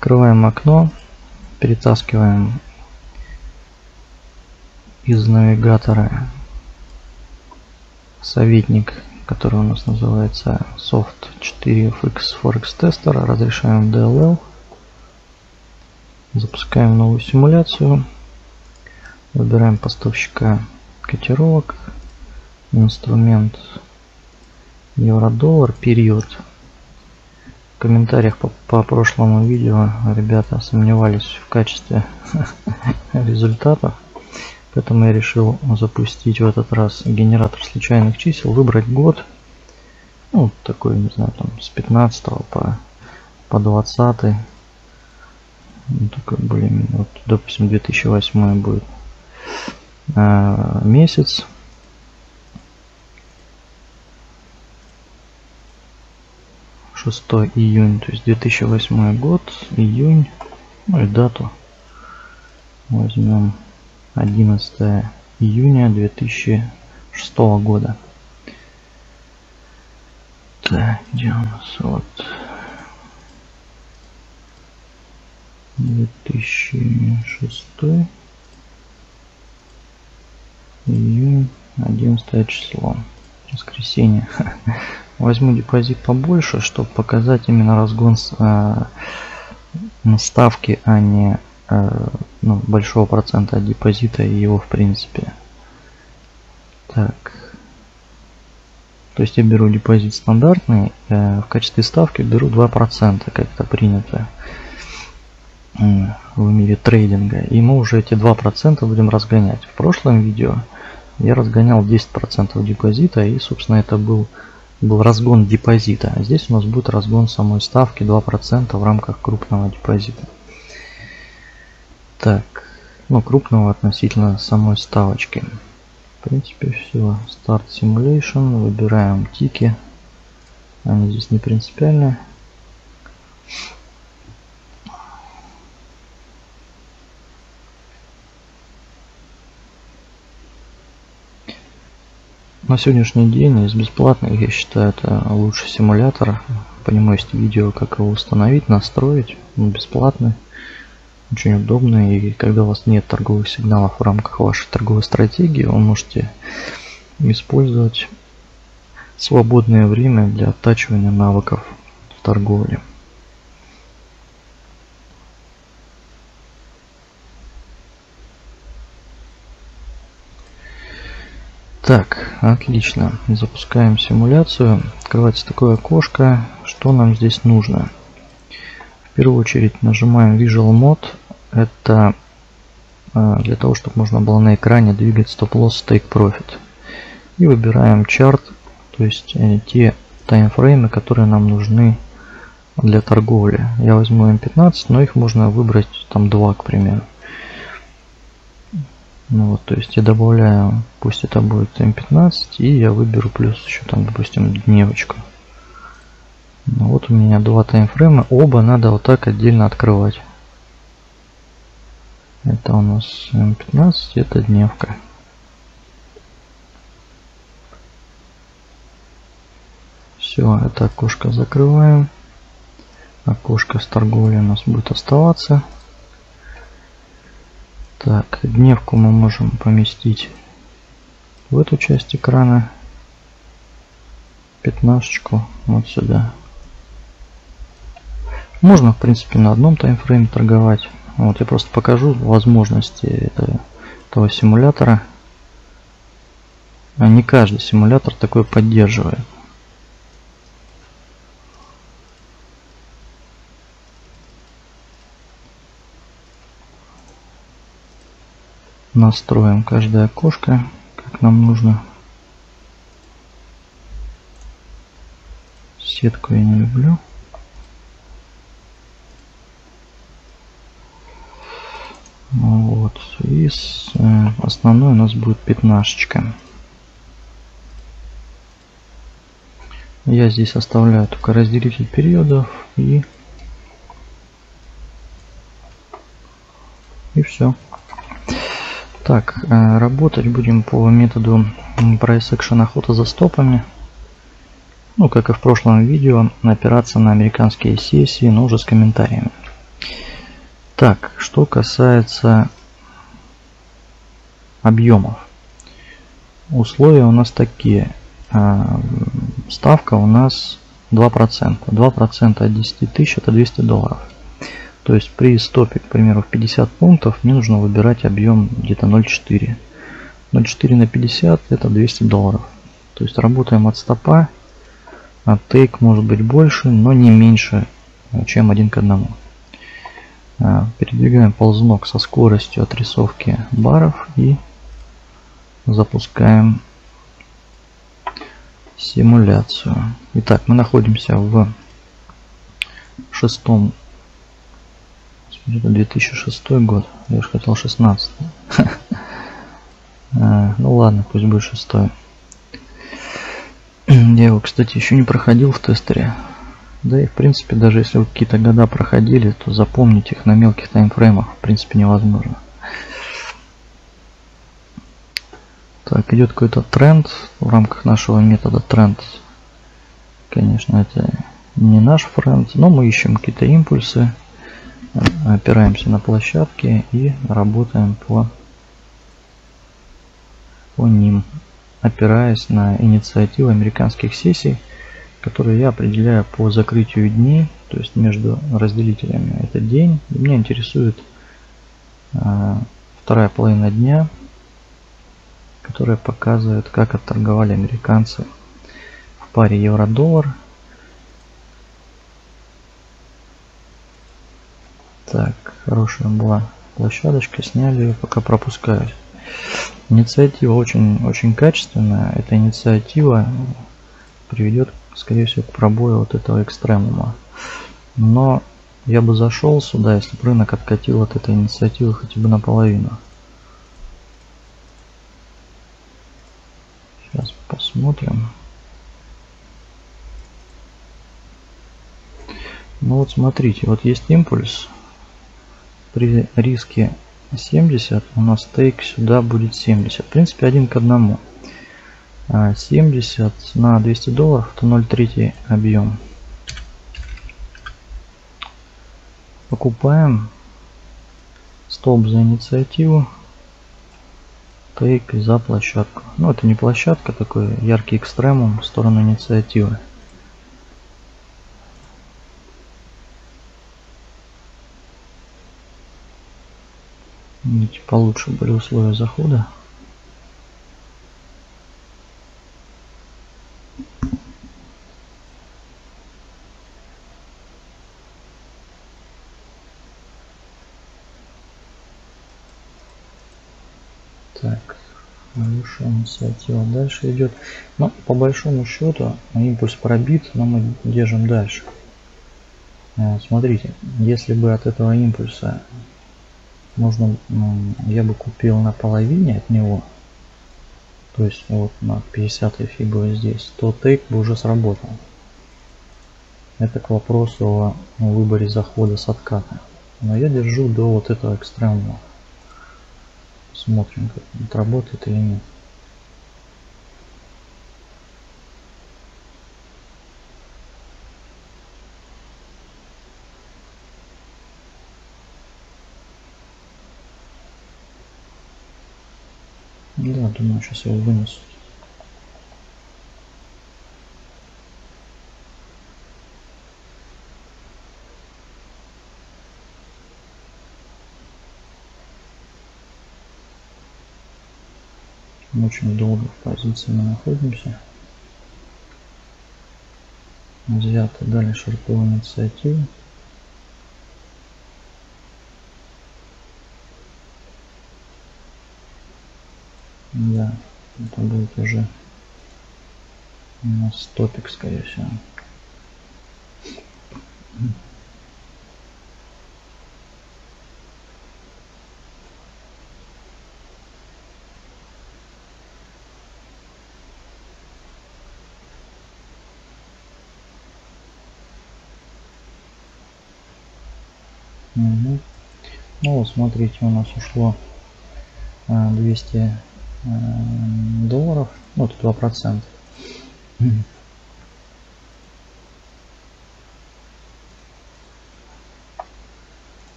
Открываем окно, перетаскиваем из навигатора советник, который у нас называется Soft 4 FX Forex Tester, разрешаем DLL, запускаем новую симуляцию, выбираем поставщика котировок, инструмент евро-доллар, период. В комментариях по прошлому видео ребята сомневались в качестве результатов, поэтому я решил запустить в этот раз генератор случайных чисел, выбрать год, ну такой, не знаю, там с 15 по 20, ну, такой более, вот, допустим, 2008 будет месяц. июнь, то есть 2008 год, июнь, ну и дату возьмем 11 июня 2006 года. Так, где у нас вот 2006 июнь, 11 число, воскресенье. Возьму депозит побольше, чтобы показать именно разгон ставки, а не ну, большого процента от депозита и его в принципе. Так, то есть я беру депозит стандартный, в качестве ставки беру 2%, как это принято в мире трейдинга, и мы уже эти 2% будем разгонять. В прошлом видео я разгонял 10% депозита, и собственно это был разгон депозита. А здесь у нас будет разгон самой ставки 2% в рамках крупного депозита. Так, ну крупного относительно самой ставочки. В принципе все. Start Simulation. Выбираем тики. Они здесь не принципиальные. На сегодняшний день из бесплатных, я считаю, это лучший симулятор. По нему есть видео, как его установить, настроить. Он бесплатный, очень удобный. И когда у вас нет торговых сигналов в рамках вашей торговой стратегии, вы можете использовать свободное время для оттачивания навыков в торговле. Так, отлично. Запускаем симуляцию. Открывается такое окошко. Что нам здесь нужно? В первую очередь нажимаем Visual Mode. Это для того, чтобы можно было на экране двигать стоп-лосс, Take Profit. И выбираем Chart, то есть те таймфреймы, которые нам нужны для торговли. Я возьму M15, но их можно выбрать там 2, к примеру. Ну вот, то есть я добавляю, пусть это будет М15, и я выберу плюс еще там, допустим, дневочку. Ну вот у меня 2 таймфрейма, оба надо вот так отдельно открывать. Это у нас М15, это дневка. Все, это окошко закрываем. Окошко с торговлей у нас будет оставаться. Так, дневку мы можем поместить в эту часть экрана, 15-ку вот сюда. Можно, в принципе, на одном таймфрейме торговать. Вот я просто покажу возможности этого симулятора. Не каждый симулятор такой поддерживает. Настроим каждое окошко, как нам нужно. Сетку я не люблю. Вот. И основной у нас будет 15-ка. Я здесь оставляю только разделитель периодов и все. Так, работать будем по методу price action, охота за стопами. Ну, как и в прошлом видео, опираться на американские сессии, но уже с комментариями. Так, что касается объемов. Условия у нас такие. Ставка у нас 2%. 2% от 10 тысяч это $200. То есть при стопе, к примеру, в 50 пунктов мне нужно выбирать объем где-то 0,4. 0,4 на 50 это $200. То есть работаем от стопа. А тейк может быть больше, но не меньше, чем 1 к 1. Передвигаем ползунок со скоростью отрисовки баров и запускаем симуляцию. Итак, мы находимся в 6-м, 2006 год, я уже хотел 16. Ну ладно, пусть будет 6. Я его, кстати, еще не проходил в тестере. Да и, в принципе, даже если вы какие-то года проходили, то запомнить их на мелких таймфреймах, в принципе, невозможно. Так, идет какой-то тренд в рамках нашего метода тренд. Конечно, это не наш френд, но мы ищем какие-то импульсы, опираемся на площадки и работаем по ним, опираясь на инициативу американских сессий, которые я определяю по закрытию дней, то есть между разделителями это день. И меня интересует вторая половина дня, которая показывает, как отторговали американцы в паре евро-доллар. Так, хорошая была площадочка, сняли ее, пока пропускаюсь. Инициатива очень качественная. Эта инициатива приведет, скорее всего, к пробою вот этого экстремума. Но я бы зашел сюда, если бы рынок откатил от этой инициативы хотя бы наполовину. Сейчас посмотрим. Ну вот смотрите, вот есть импульс. При риске 70 у нас тейк сюда будет 70. В принципе, 1 к 1. 70 на $200 это 0,3 объем. Покупаем столб за инициативу, тейк за площадку. Но это не площадка, такой яркий экстремум в сторону инициативы. Видите, получше были условия захода. Так, хорошая инициатива дальше идет. Но по большому счету импульс пробит, но мы держим дальше. Смотрите, если бы от этого импульса можно, я бы купил на половине от него, то есть вот на 50 фибу здесь, то тейк бы уже сработал. Это к вопросу о выборе захода с отката. Но я держу до вот этого экстремума. Смотрим, как это работает или нет. Да, думаю, сейчас его вынесут. Очень долго в позиции мы находимся. Взято, дали шортовую инициативу. Да, это будет уже у нас топик, скорее всего. Угу. Ну вот смотрите, у нас ушло $200, вот 2%.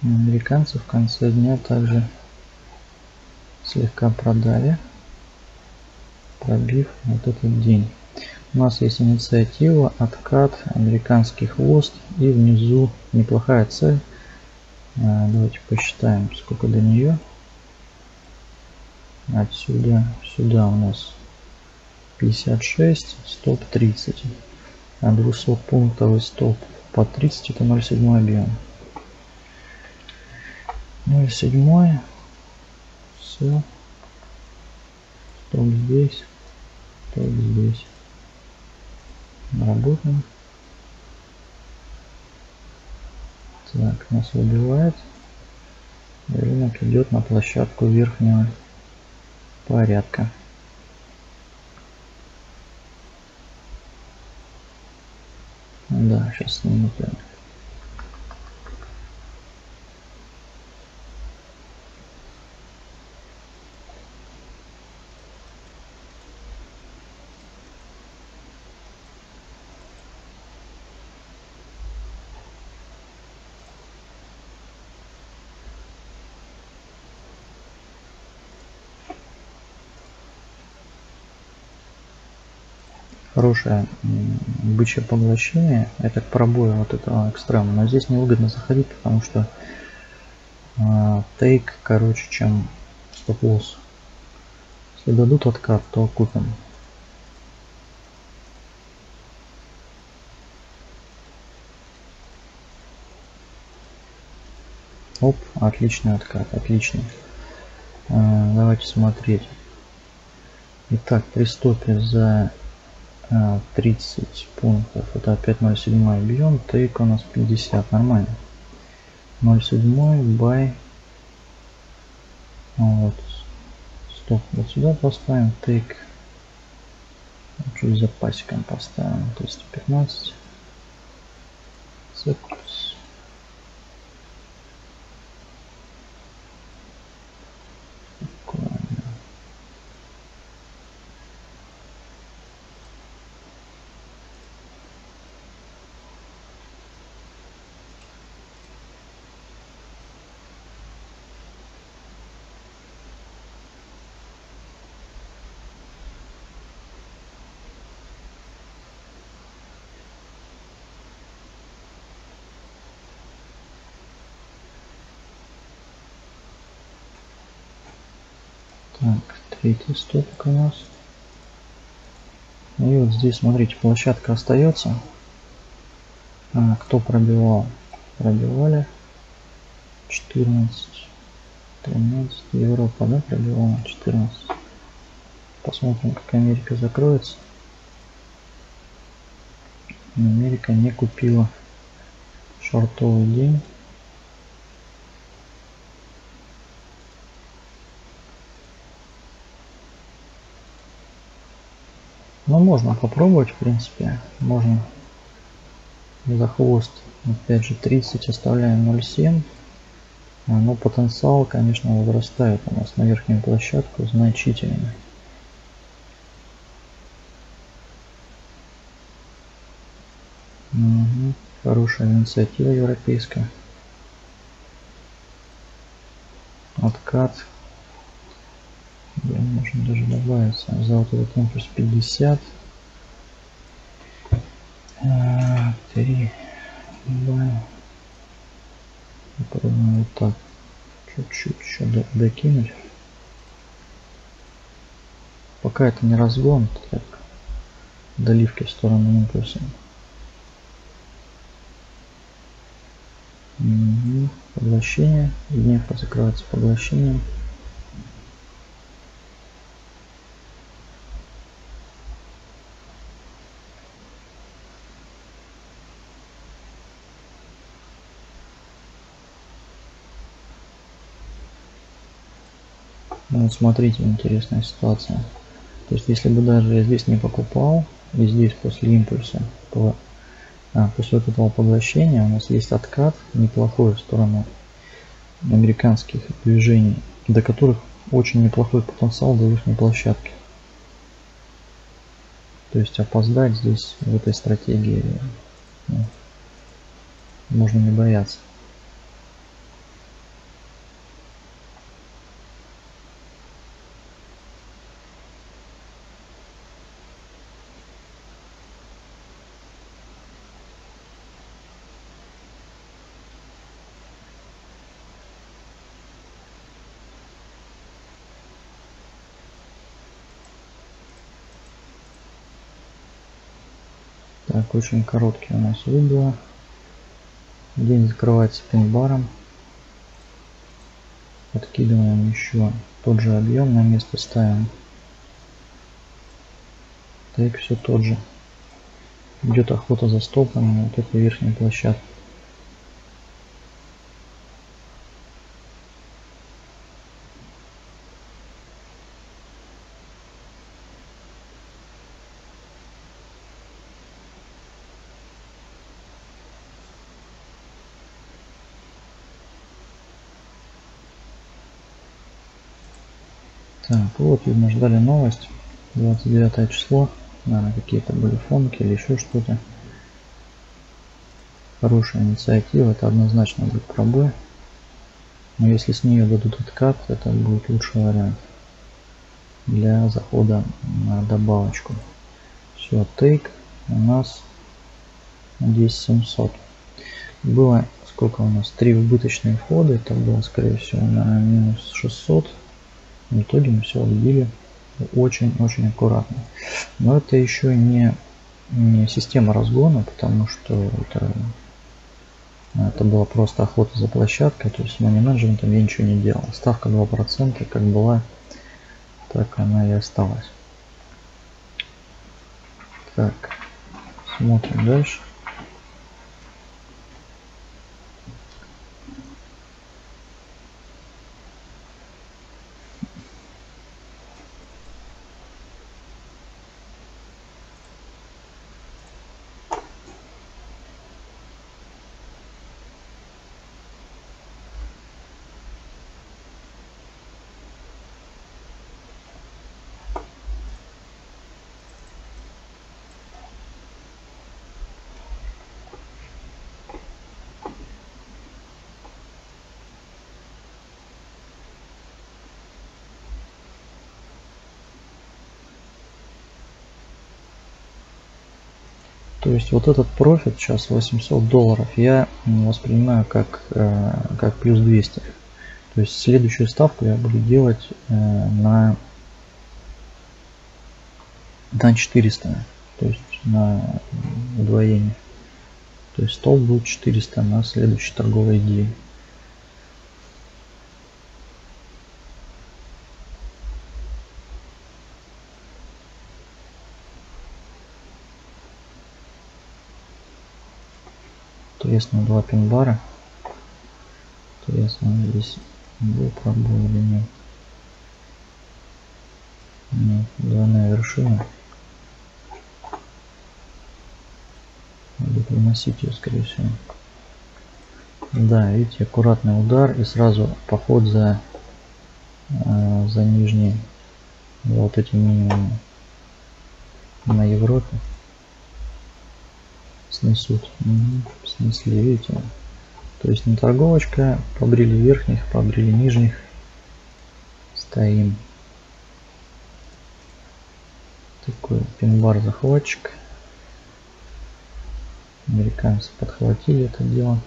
Американцы в конце дня также слегка продали, пробив вот этот день. У нас есть инициатива, откат, американский хвост и внизу неплохая цель. Давайте посчитаем, сколько до нее. Отсюда сюда у нас 56, стоп 30. А 200-пунктовый стоп по 30 это 0,7 объем. 0,7. Все. Стоп здесь. Стоп здесь. Работаем. Так, нас выбивает. Рынок идет на площадку верхнего порядка. Да, сейчас сниму. Хорошее бычье поглощение, это к пробою вот этого экстрема, но здесь невыгодно заходить, потому что тейк короче, чем стоп-лосс. Если дадут откат, то купим. Оп, отличный откат, отличный. Давайте смотреть. Итак, при стопе за 30 пунктов это опять 0,7 объем, тейк у нас 50, нормально. 0,7 бай, вот стоп вот сюда поставим, тейк чуть запасиком поставим, 315. Цепс. Так, третий стопик у нас. И вот здесь, смотрите, площадка остается. Кто пробивал? Пробивали. 14, 13, Европа, да, пробивала 14. Посмотрим, как Америка закроется. Америка не купила шортовый день. Но можно попробовать, в принципе, можно за хвост, опять же, 30 оставляем 0,7, но потенциал, конечно, возрастает у нас на верхнюю площадку значительно. Угу. Хорошая инициатива европейская. Откат. Можно даже добавиться. Взял вот этот импульс 50. 3. 2. Попробуем вот так. Чуть-чуть еще докинуть. Пока это не разгон, так доливки в сторону импульса. Поглощение. Дневка закрывается поглощением. Вот смотрите, интересная ситуация. То есть, если бы даже я здесь не покупал, и здесь после импульса, то после этого поглощения у нас есть откат неплохой в сторону американских движений, до которых очень неплохой потенциал до верхней площадки. То есть опоздать здесь в этой стратегии, ну, можно не бояться. Так, очень короткие у нас видео. День закрывается пин-баром. Подкидываем еще тот же объем, на место ставим. Так, все тот же. Идет охота за стопами, вот этой верхней площадке. Так, вот и мы ждали новость. 29 число. Наверное, какие-то были фонки или еще что-то. Хорошая инициатива, это однозначно будет пробой. Но если с нее дадут откат, это будет лучший вариант для захода на добавочку. Все, тейк у нас 10700. Было сколько у нас? 3 убыточные входа. Это было, скорее всего, на минус 600. В итоге мы все убили очень-очень аккуратно. Но это еще не система разгона, потому что это была просто охота за площадкой. То есть money management я ничего не делал. Ставка 2% как была, так она и осталась. Так, смотрим дальше. То есть вот этот профит сейчас $800 я воспринимаю как плюс 200. То есть следующую ставку я буду делать на 400, то есть на удвоение. То есть столб был 400 на следующей торговой идее. Интересно, 2 пин-бара. Интересно, здесь был пробой или нет. Нет, двойная вершина. Надо приносить ее, скорее всего. Да, видите, аккуратный удар и сразу поход за нижние, вот эти минимумы на Европе. Снесут. Снесли, видите. То есть не торговочка, побрили верхних, побрили нижних. Стоим. Такой пин-бар захватчик. Американцы подхватили это дело.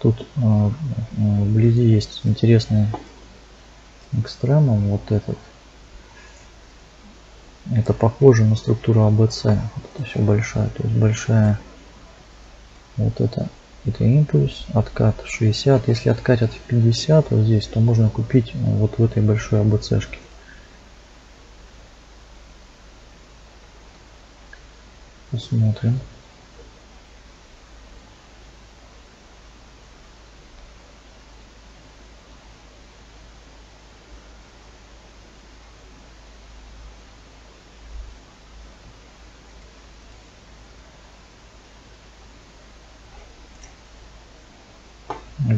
Тут вблизи есть интересный экстремум, вот этот. Это похоже на структуру ABC. Вот это все большая. То есть большая. Вот это импульс. Откат 60. Если откатят в 50 вот здесь, то можно купить вот в этой большой ABC-шке. Посмотрим.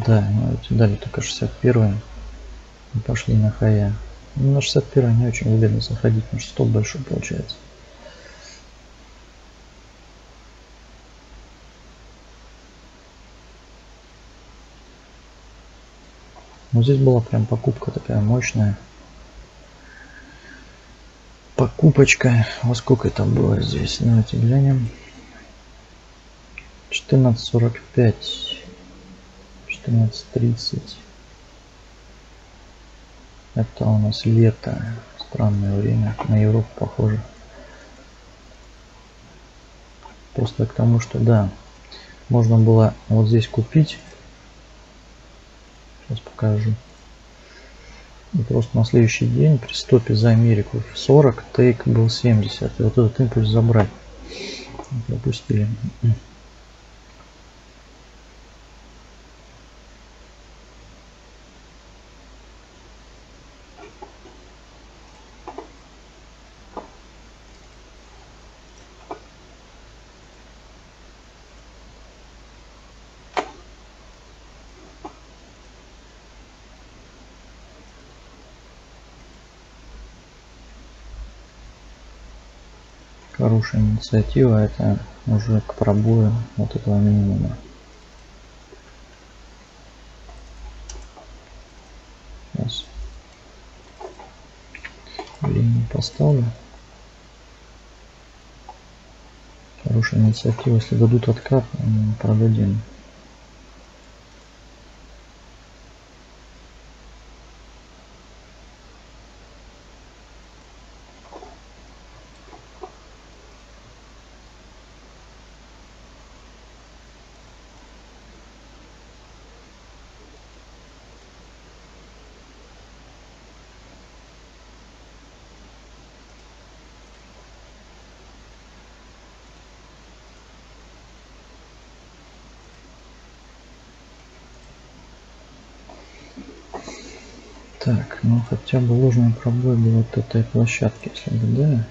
Да, дали только 61, и пошли на хая. Ну, на 61 не очень выгодно заходить, потому что стоп большой получается. Но здесь была прям покупка такая мощная. Покупочка. Во сколько это было здесь? Давайте глянем. 14.45. 14.30. Это у нас лето. Странное время. На Европу похоже. Просто к тому, что да, можно было вот здесь купить. Сейчас покажу. И просто на следующий день при стопе за Америку в 40 тейк был 70. И вот этот импульс забрать. Пропустили. Хорошая инициатива, это уже к пробою вот этого минимума. Сейчас линию поставлю. Хорошая инициатива, если дадут откат, мы продадим. Так, ну хотя бы ложный пробой был от этой площадки, если бы, да.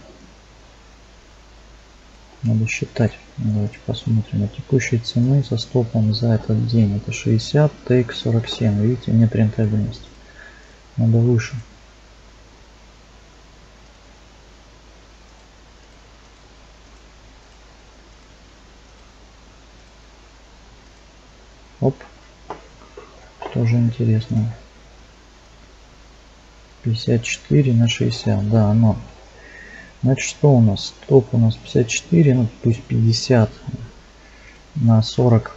Надо считать. Давайте посмотрим. А текущие цены со стопом за этот день. Это 60, тейк 47. Видите, нет рентабельности. Надо выше. Оп. Тоже интересно. 54 на 60, да, оно. Значит, что у нас? Стоп у нас 54, ну пусть 50 на 40,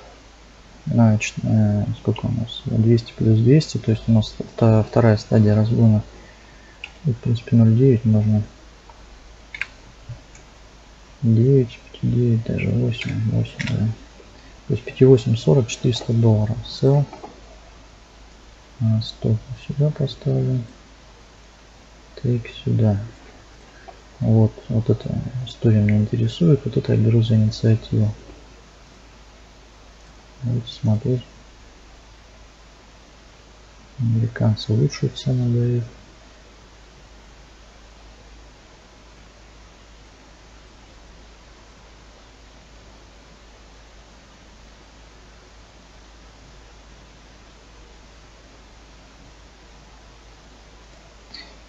значит, сколько у нас? 200 плюс 200, то есть у нас вторая стадия разгона. И, в принципе, 0,9 можно. 9, 9, даже 8, 8, да. То есть 5,8, 40, 400 долларов. Sell. Стоп сюда поставлю. Так, сюда. Вот, вот эта история меня интересует. Вот это я беру за инициативу. Вот, смотреть. Американцы лучшую цену дают.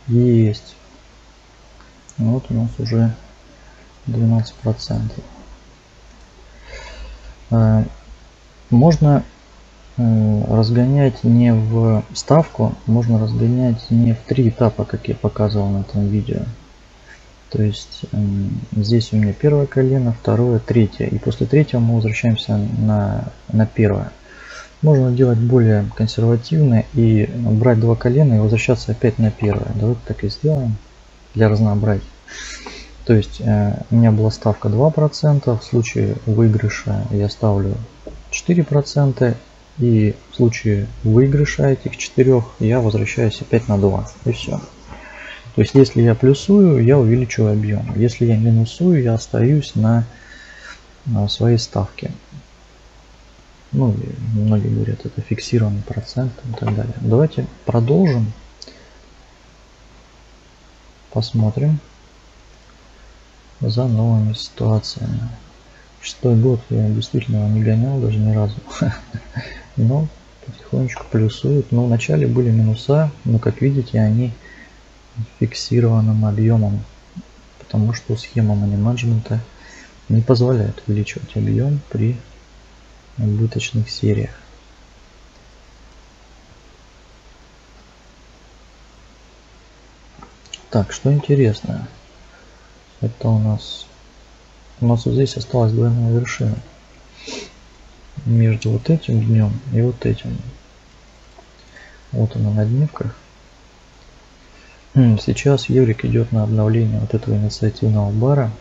Есть. Вот у нас уже 12%. Можно разгонять не в ставку, можно разгонять не в три этапа, как я показывал на этом видео. То есть здесь у меня первое колено, второе, третье. И после третьего мы возвращаемся на первое. Можно делать более консервативно и брать два колена и возвращаться опять на первое. Давайте так и сделаем для разнообразия. То есть у меня была ставка 2%, в случае выигрыша я ставлю 4%, и в случае выигрыша этих 4 я возвращаюсь опять на 2. И все. То есть если я плюсую, я увеличиваю объем. Если я минусую, я остаюсь на своей ставке. Ну, многие говорят, это фиксированный процент и так далее. Давайте продолжим. Посмотрим за новыми ситуациями. Шестой год я действительно его не гонял, даже ни разу. Но потихонечку плюсуют. Но вначале были минуса, но, как видите, они фиксированным объемом. Потому что схема мани-менеджмента не позволяет увеличивать объем при убыточных сериях. Так, что интересно, это у нас вот здесь осталась двойная вершина между вот этим днем и вот этим. Вот она на дневках. Сейчас еврик идет на обновление вот этого инициативного бара,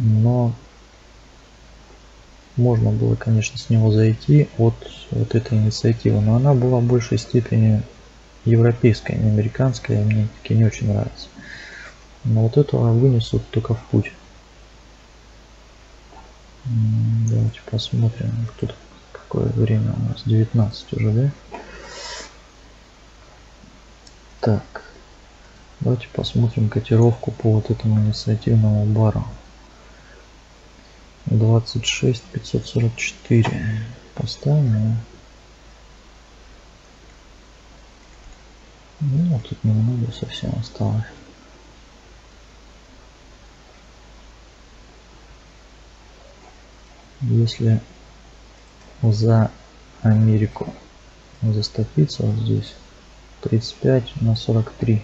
но можно было, конечно, с него зайти от вот этой инициативы, но она была в большей степени европейская, не американская, и мне таки не очень нравится. Но вот этого вынесут только в путь. Давайте посмотрим, тут какое время у нас, 19 уже, да? Так, давайте посмотрим котировку по вот этому инициативному бару. 26 544 поставим. Ну, тут немного совсем осталось. Если за Америку застопиться вот здесь, 35 на 43.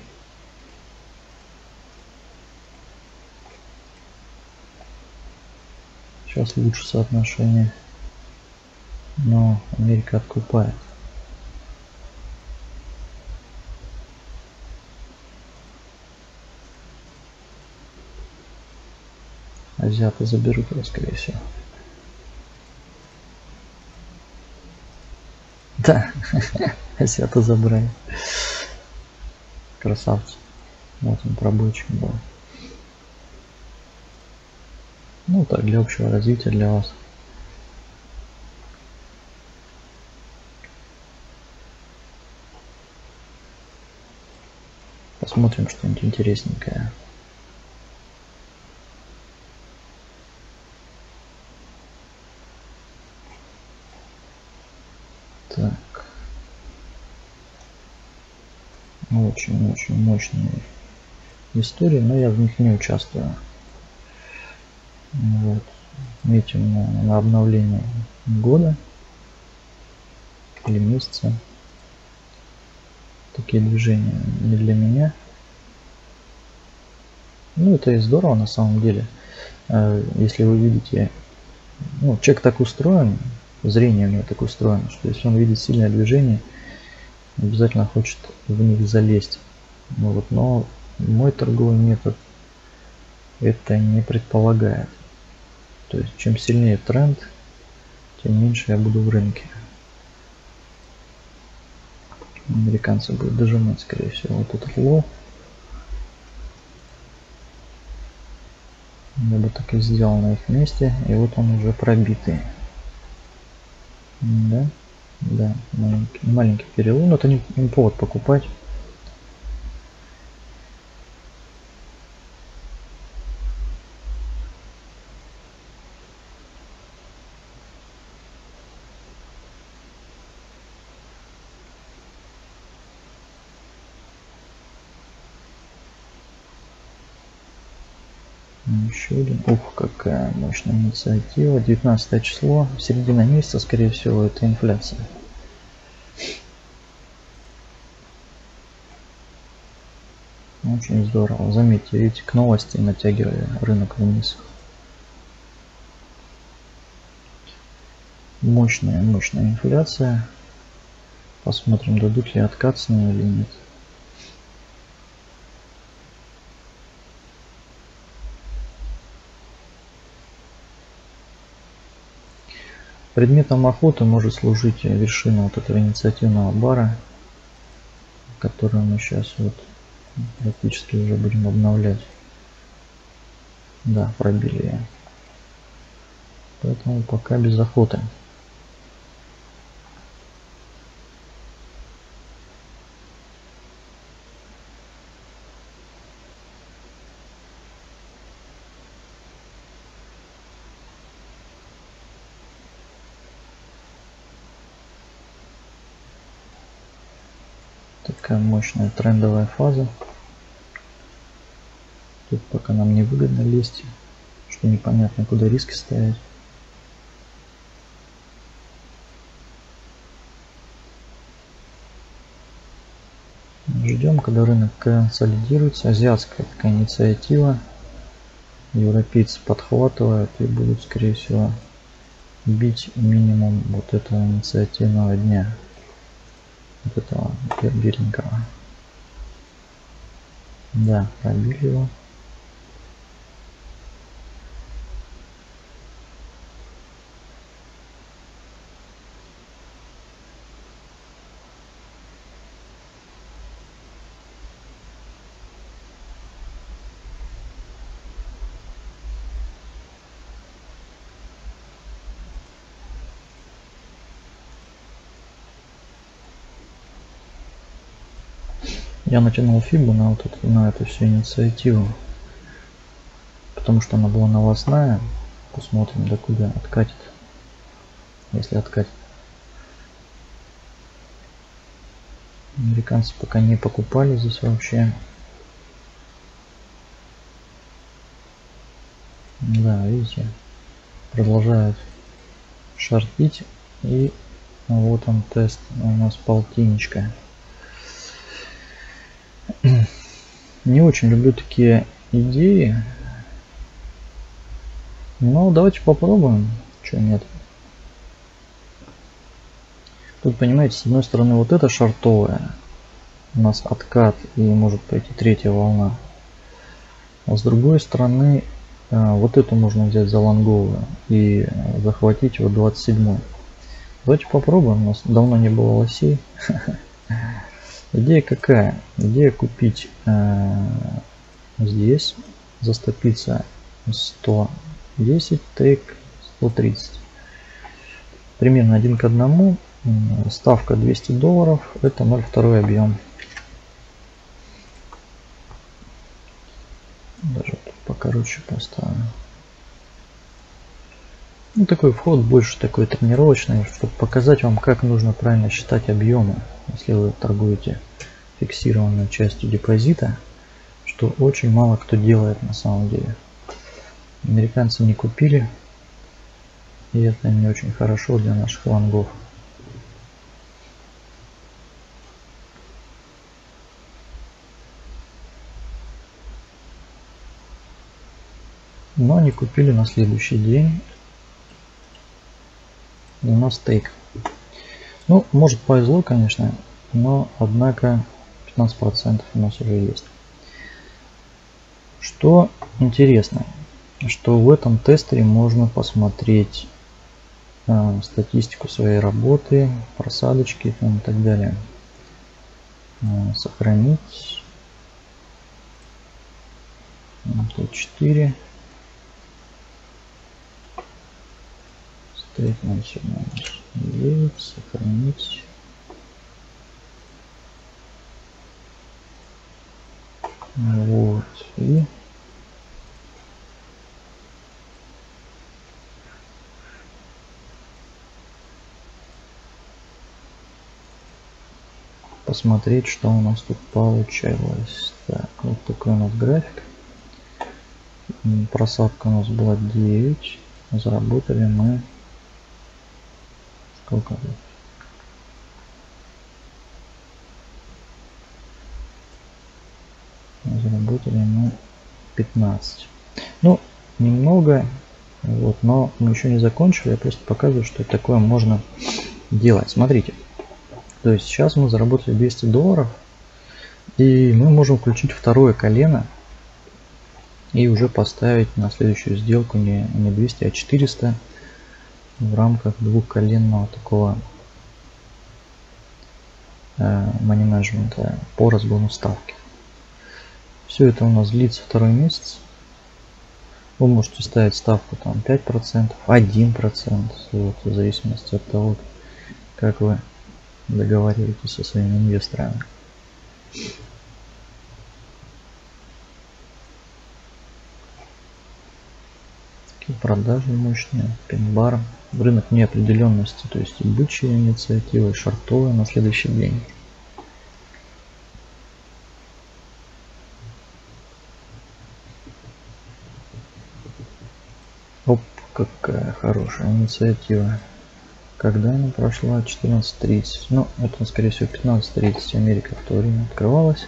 Сейчас лучше соотношение, но Америка откупает. Азиаты заберут, скорее всего. Да, азиаты забрали. Красавцы. Вот он, пробойчик был. Ну так, для общего развития, для вас. Посмотрим что-нибудь интересненькое. Так. Очень-очень мощные истории, но я в них не участвую. Вот. Метим на обновление года или месяца. Такие движения не для меня. Ну, это и здорово на самом деле. Если вы видите, ну, человек так устроен, зрение у него так устроено, что если он видит сильное движение, обязательно хочет в них залезть. Вот. Но мой торговый метод это не предполагает. То есть, чем сильнее тренд, тем меньше я буду в рынке. Американцы будут дожимать, скорее всего, вот этот лоу. Я бы так и сделал на их месте. И вот он уже пробитый. Да, да, маленький перелом. Но это не повод покупать. Еще один. Ух, какая мощная инициатива. 19 число, середина месяца, скорее всего, это инфляция. Очень здорово. Заметьте, видите, к новости натягивали рынок вниз. Мощная инфляция. Посмотрим, дадут ли откат с ней или нет. Предметом охоты может служить вершина вот этого инициативного бара, который мы сейчас вот практически уже будем обновлять. Да, пробили я. Поэтому пока без охоты. Такая мощная трендовая фаза. Тут пока нам невыгодно лезть, что непонятно, куда риски ставить. Ждем, когда рынок консолидируется. Азиатская такая инициатива. Европейцы подхватывают и будут, скорее всего, бить минимум вот этого инициативного дня. Вот этого беленького. Да, пробили его. Я натянул фибу на вот эту, на эту всю инициативу, потому что она была новостная. Посмотрим, до куда откатит, если откатит. Американцы пока не покупали здесь вообще. Да, видите, продолжают шортить. И вот он тест у нас, полтинничка. Не очень люблю такие идеи, но давайте попробуем, чего нет. Тут, понимаете, с одной стороны вот это шортовое, у нас откат и может пойти третья волна, а с другой стороны вот эту можно взять за лонговую и захватить вот 27. Давайте попробуем, у нас давно не было лосей. Идея какая? Идея купить здесь, застопиться 110, тейк 130. Примерно 1 к 1. Ставка $200, это 0,2 объем. Даже тут покороче поставлю. Ну, такой вход больше такой тренировочный, чтобы показать вам, как нужно правильно считать объемы, если вы торгуете фиксированной частью депозита, что очень мало кто делает на самом деле. Американцы не купили, и это не очень хорошо для наших лонгов. Но они купили на следующий день. У нас тейк. Ну, может, повезло, конечно, но однако 15% у нас уже есть. Что интересно, что в этом тестере можно посмотреть статистику своей работы, просадочки там, и так далее. Сохранить. Тут 4. Тейк 0,7, сохранить. Вот. И посмотреть, что у нас тут получилось. Так, вот такой у нас график. Просадка у нас была 9. Заработали мы. Сколько? 15. Ну, немного, вот, но мы еще не закончили. Я просто показываю, что такое можно делать. Смотрите, то есть сейчас мы заработали $200, и мы можем включить второе колено и уже поставить на следующую сделку не 200, а 400. В рамках двухколенного такого money management по разгону ставки. Все это у нас длится второй месяц. Вы можете ставить ставку там 5%, 1%, вот, в зависимости от того, как вы договариваетесь со своими инвесторами. Продажи мощные, пин-бар, рынок неопределенности, то есть и бычьи инициативы, и шортовые на следующий день. Оп, какая хорошая инициатива. Когда она прошла? 14:30. Ну, это, скорее всего, 15:30. Америка в то время открывалась.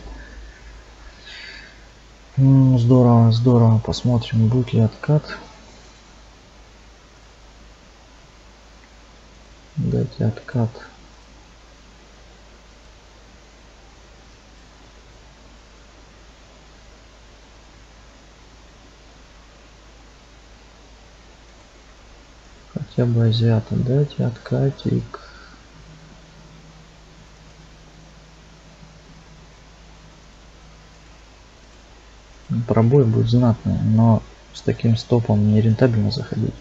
Здорово, здорово. Посмотрим, будет ли откат. Дайте откат. Я бы азиата, дайте откатик. Пробой будет знатный, но с таким стопом не рентабельно заходить.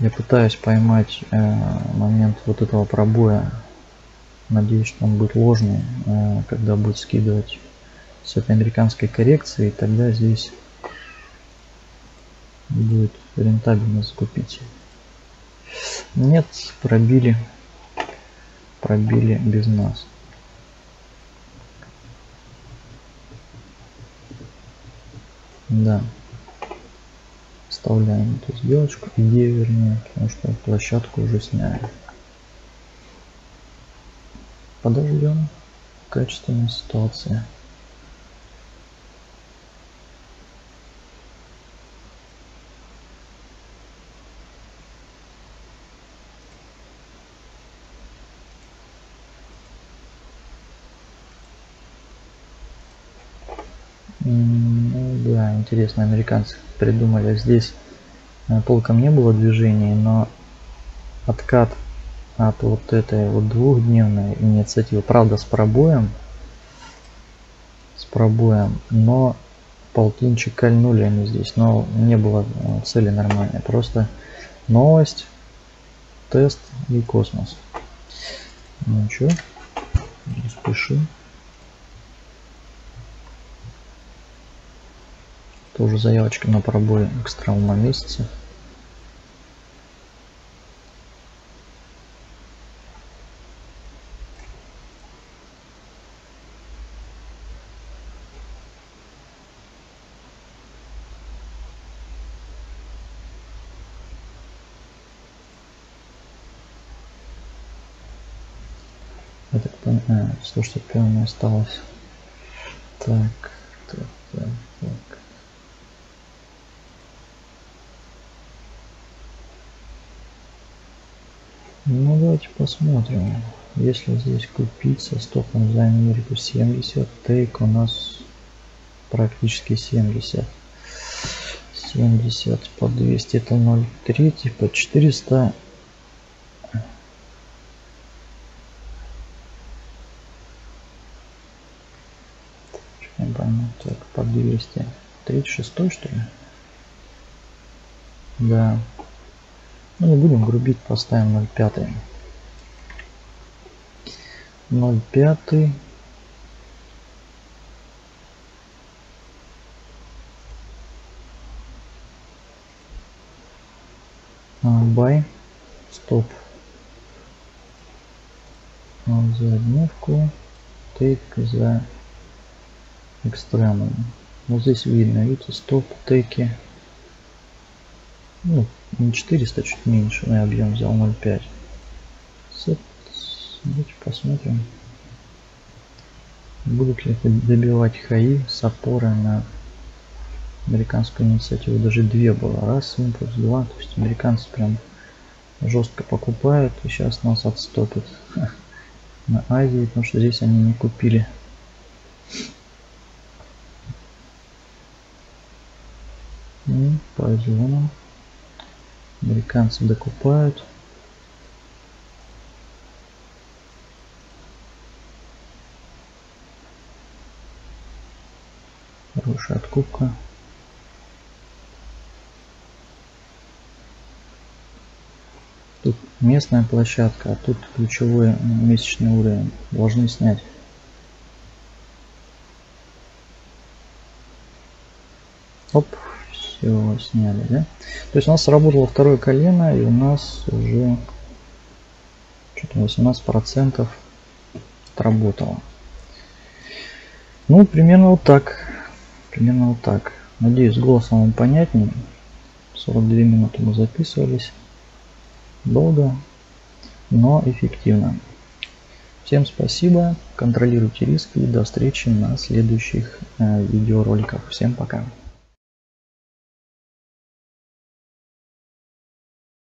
Я пытаюсь поймать момент вот этого пробоя. Надеюсь, что он будет ложный, когда будет скидывать с этой американской коррекции, тогда здесь будет рентабельно закупить. Нет, пробили без нас. Да, вставляем эту сделочку, идею вернее, потому что площадку уже сняли. Подождем качественную ситуацию. Да, интересно, американцы придумали. Здесь толком не было движений, но откат от вот этой вот двухдневной инициативы, правда с пробоем, но полтинчик кольнули они здесь, но не было цели нормальной, просто новость, тест и космос. Ну чё, не спеши. Тоже заявочка на пробой экстремального месяца. Я так понимаю, 165 осталось. Так. Ну давайте посмотрим, если здесь купить со стопом за Америку 70, тейк у нас практически 70 по 200 это 0,3, по 400 так, по 200 36 что ли, да. Ну, не будем грубить, поставим 0,5. 0,5. Бай. Стоп. За дневку. Тейк за экстремум. Вот здесь видно, видите, стоп, тейки. Ну, не 400, чуть меньше, но я объем взял 0,5. Давайте посмотрим, будут ли добивать хаи с опорой на американскую инициативу. Даже две было, раз импульс, два, то есть американцы прям жестко покупают, и сейчас нас отстопят на Азии, потому что здесь они не купили. По зонам американцы докупают. Хорошая откупка. Тут местная площадка, а тут ключевой месячный уровень. Должны снять. Оп. Его сняли, да? То есть у нас сработало второе колено, и у нас уже что-то 18% отработало. Ну, примерно вот так. Надеюсь, с голосом вам понятнее. 42 минуты мы записывались. Долго, но эффективно. Всем спасибо. Контролируйте риски. До встречи на следующих видеороликах. Всем пока.